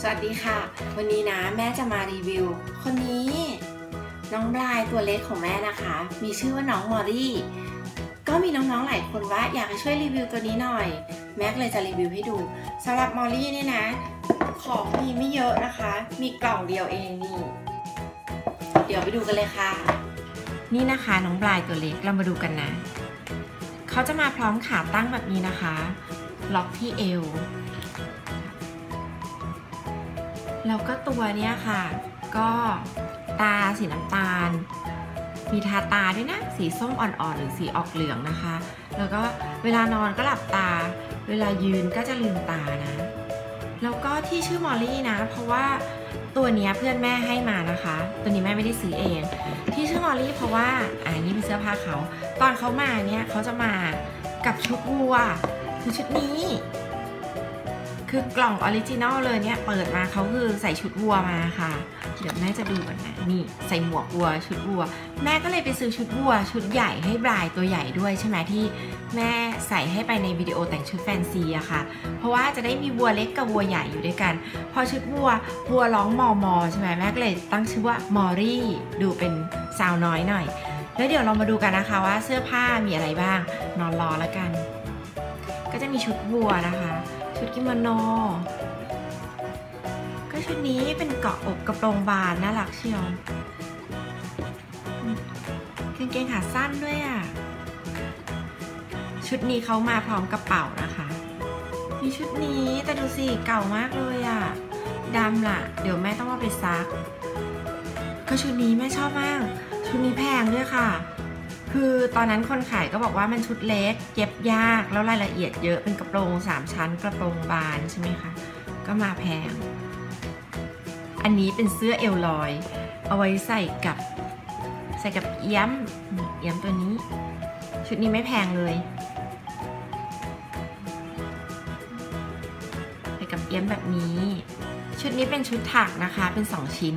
สวัสดีค่ะวันนี้นะแม่จะมารีวิวคนนี้น้องบรายตัวเล็กของแม่นะคะมีชื่อว่าน้องมอรี่ก็มีน้องๆหลายคนว่าอยากให้ช่วยรีวิวตัวนี้หน่อยแม่เลยจะรีวิวให้ดูสำหรับมอรี่เนี่ยนะของมีไม่เยอะนะคะมีกล่องเดียวเองนี่เดี๋ยวไปดูกันเลยค่ะนี่นะคะน้องบรายตัวเล็กเรามาดูกันนะเขาจะมาพร้อมขาตั้งแบบนี้นะคะล็อกที่เอวแล้วก็ตัวเนี้ยค่ะก็ตาสีน้ำตาลมีทาตาด้วยนะสีส้มอ่อนๆหรือสีออกเหลืองนะคะแล้วก็เวลานอนก็หลับตาเวลายืนก็จะลืมตานะแล้วก็ที่ชื่อมอลลี่นะเพราะว่าตัวเนี้ยเพื่อนแม่ให้มานะคะตัวนี้แม่ไม่ได้ซื้อเองที่ชื่อมอลลี่เพราะว่านี่เป็นเสื้อผ้าเขาตอนเขามาเนี่ยเขาจะมากับชุดวัวคือชุดนี้คือกล่องออริจินอลเลยเนี่ยเปิดมาเขาคือใส่ชุดวัวมาค่ะเดี๋ยวแม่จะดูก่อนนะนี่ใส่หมวกวัวชุดวัวแม่ก็เลยไปซื้อชุดวัวชุดใหญ่ให้บรายตัวใหญ่ด้วยใช่ไหมที่แม่ใส่ให้ไปในวิดีโอแต่งชุดแฟนซีอะค่ะเพราะว่าจะได้มีวัวเล็กกับวัวใหญ่อยู่ด้วยกันพอชุดวัวร้องมอมอใช่ไหมแม่ก็เลยตั้งชื่อว่ามอรี่ดูเป็นสาวน้อยหน่อยแล้วเดี๋ยวเรามาดูกันนะคะว่าเสื้อผ้ามีอะไรบ้างนอนรอแล้วกันก็จะมีชุดวัวนะคะชุดกิโมโนก็ชุดนี้เป็นเกาะอกกระโปรงบานน่ารักเชียวกางเกงขาสั้นด้วยอ่ะชุดนี้เขามาพร้อมกระเป๋านะคะมีชุดนี้แต่ดูสิเก่ามากเลยอ่ะดำล่ะเดี๋ยวแม่ต้องเอาไปซักก็ชุดนี้แม่ชอบมากชุดนี้แพงด้วยค่ะคือตอนนั้นคนขายก็บอกว่ามันชุดเล็กเย็บยากแล้วรายละเอียดเยอะเป็นกระโปรง3ชั้นกระโปรงบานใช่ไหมคะก็มาแพงอันนี้เป็นเสื้อเอวลอยเอาไว้ใส่กับเอี้ยมตัวนี้ชุดนี้ไม่แพงเลยใส่กับเอี้ยมแบบนี้ชุดนี้เป็นชุดถักนะคะเป็น2ชิ้น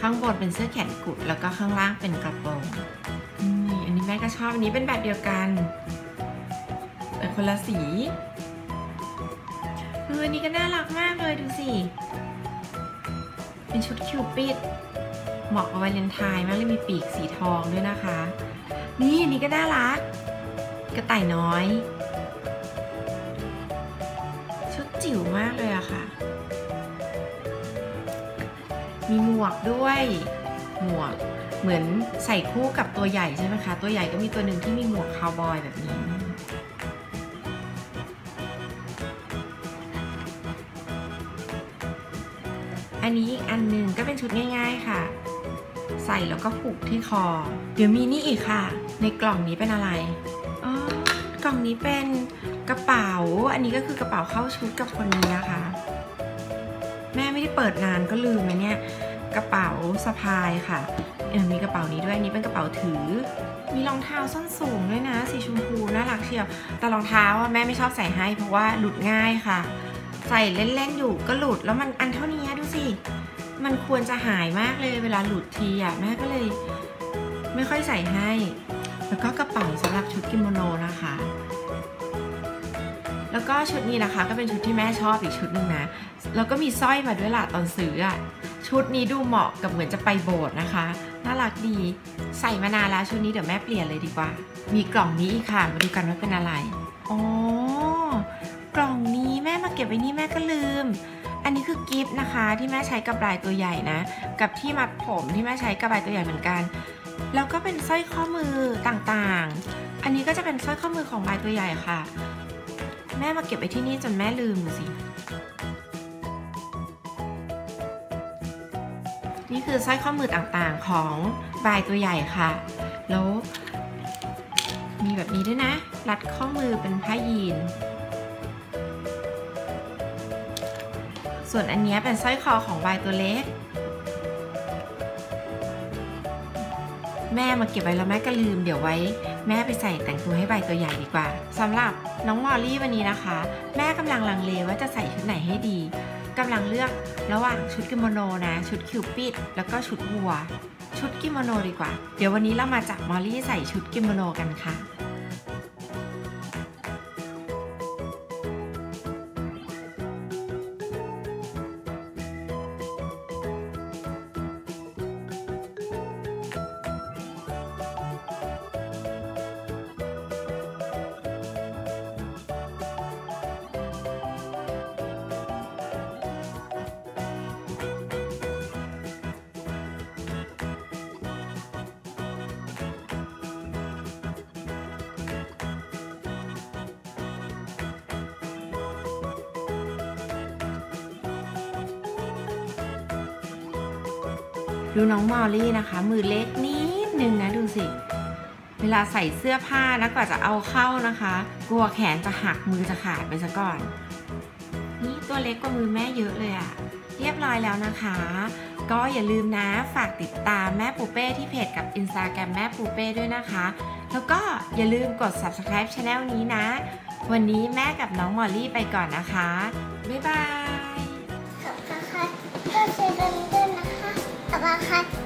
ข้างบนเป็นเสื้อแขนกุดแล้วก็ข้างล่างเป็นกระโปรงแม่ก็ชอบอันนี้เป็นแบบเดียวกันแต่คนละสีอันนี้ก็น่ารักมากเลยดูสิเป็นชุดคิวปิดเหมาะกับวาเลนไทน์มากเลยมีปีกสีทองด้วยนะคะนี่อันนี้ก็น่ารักกระต่ายน้อยชุดจิ๋วมากเลยอะค่ะมีหมวกด้วยหมวกเหมือนใส่คู่กับตัวใหญ่ใช่ไหมคะตัวใหญ่ก็มีตัวหนึ่งที่มีหมวกคาวบอยแบบนี้อันนี้อีกอันหนึ่งก็เป็นชุดง่ายๆค่ะใส่แล้วก็ผูกที่คอเดี๋ยวมีนี่อีกค่ะในกล่องนี้เป็นอะไรอ๋อกล่องนี้เป็นกระเป๋าอันนี้ก็คือกระเป๋าเข้าชุดกับคนนี้นะคะแม่ไม่ได้เปิดนานก็ลืมนะเนี่ยกระเป๋าสะพายค่ะมีกระเป๋านี้ด้วยนี่เป็นกระเป๋าถือมีรองเท้าส้นสูงด้วยนะสีชมพูน่ารักเชียวแต่รองเท้าแม่ไม่ชอบใส่ให้เพราะว่าหลุดง่ายค่ะใส่เล่นๆอยู่ก็หลุดแล้วมันอันเท่านี้ดูสิมันควรจะหายมากเลยเวลาหลุดทีอ่ะแม่ก็เลยไม่ค่อยใส่ให้แล้วก็กระเป๋าสำหรับชุดกิโมโนนะคะแล้วก็ชุดนี้นะคะก็เป็นชุดที่แม่ชอบอีกชุดนึงนะแล้วก็มีสร้อยมาด้วยล่ะตอนซื้ออ่ะชุดนี้ดูเหมาะกับเหมือนจะไปโบสถ์นะคะน่ารักดีใส่มานานแล้วชุดนี้เดี๋ยวแม่เปลี่ยนเลยดีกว่ามีกล่องนี้อีกค่ะมาดูกันว่าเป็นอะไรอ๋อกล่องนี้แม่มาเก็บไว้นี่แม่ก็ลืมอันนี้คือกิฟต์นะคะที่แม่ใช้กับบรายตัวใหญ่นะกับที่มัดผมที่แม่ใช้กับบรายตัวใหญ่เหมือนกันแล้วก็เป็นสร้อยข้อมือต่างๆอันนี้ก็จะเป็นสร้อยข้อมือของบรายตัวใหญ่ค่ะแม่มาเก็บไว้ที่นี่จนแม่ลืมดูสินี่คือสร้อยข้อมือต่างๆของบรายตัวใหญ่ค่ะแล้วมีแบบนี้ด้วยนะรัดข้อมือเป็นผ้ายีนส่วนอันนี้เป็นสร้อยคอของบรายตัวเล็กแม่มาเก็บไว้แล้วแม่ก็ลืมเดี๋ยวไว้แม่ไปใส่แต่งตัวให้บรายตัวใหญ่ดีกว่าสำหรับน้องมอลลี่วันนี้นะคะแม่กำลังลังเลว่าจะใส่ชุดไหนให้ดีกำลังเลือกระหว่างชุดกิโมโนนะชุดคิวปิดแล้วก็ชุดวัวชุดกิโมโนดีกว่าเดี๋ยววันนี้เรามาจับมอลลี่ใส่ชุดกิโมโนกันค่ะ ดูน้องมอลลี่นะคะมือเล็กนิดนึงนะดูสิเวลาใส่เสื้อผ้านะกว่าจะเอาเข้านะคะกลัวแขนจะหักมือจะขาดไปซะก่อนนี่ตัวเล็กกว่ามือแม่เยอะเลยอะเรียบร้อยแล้วนะคะก็อย่าลืมนะฝากติดตามแม่ปูเป้ที่เพจกับ Instagram แม่ปูเป้ด้วยนะคะแล้วก็อย่าลืมกด Subscribe Channel นี้นะวันนี้แม่กับน้องมอลลี่ไปก่อนนะคะบ๊ายบายขอบคุณค่ะก็เจอกันด้วยนะคะขอบคุณค่ะ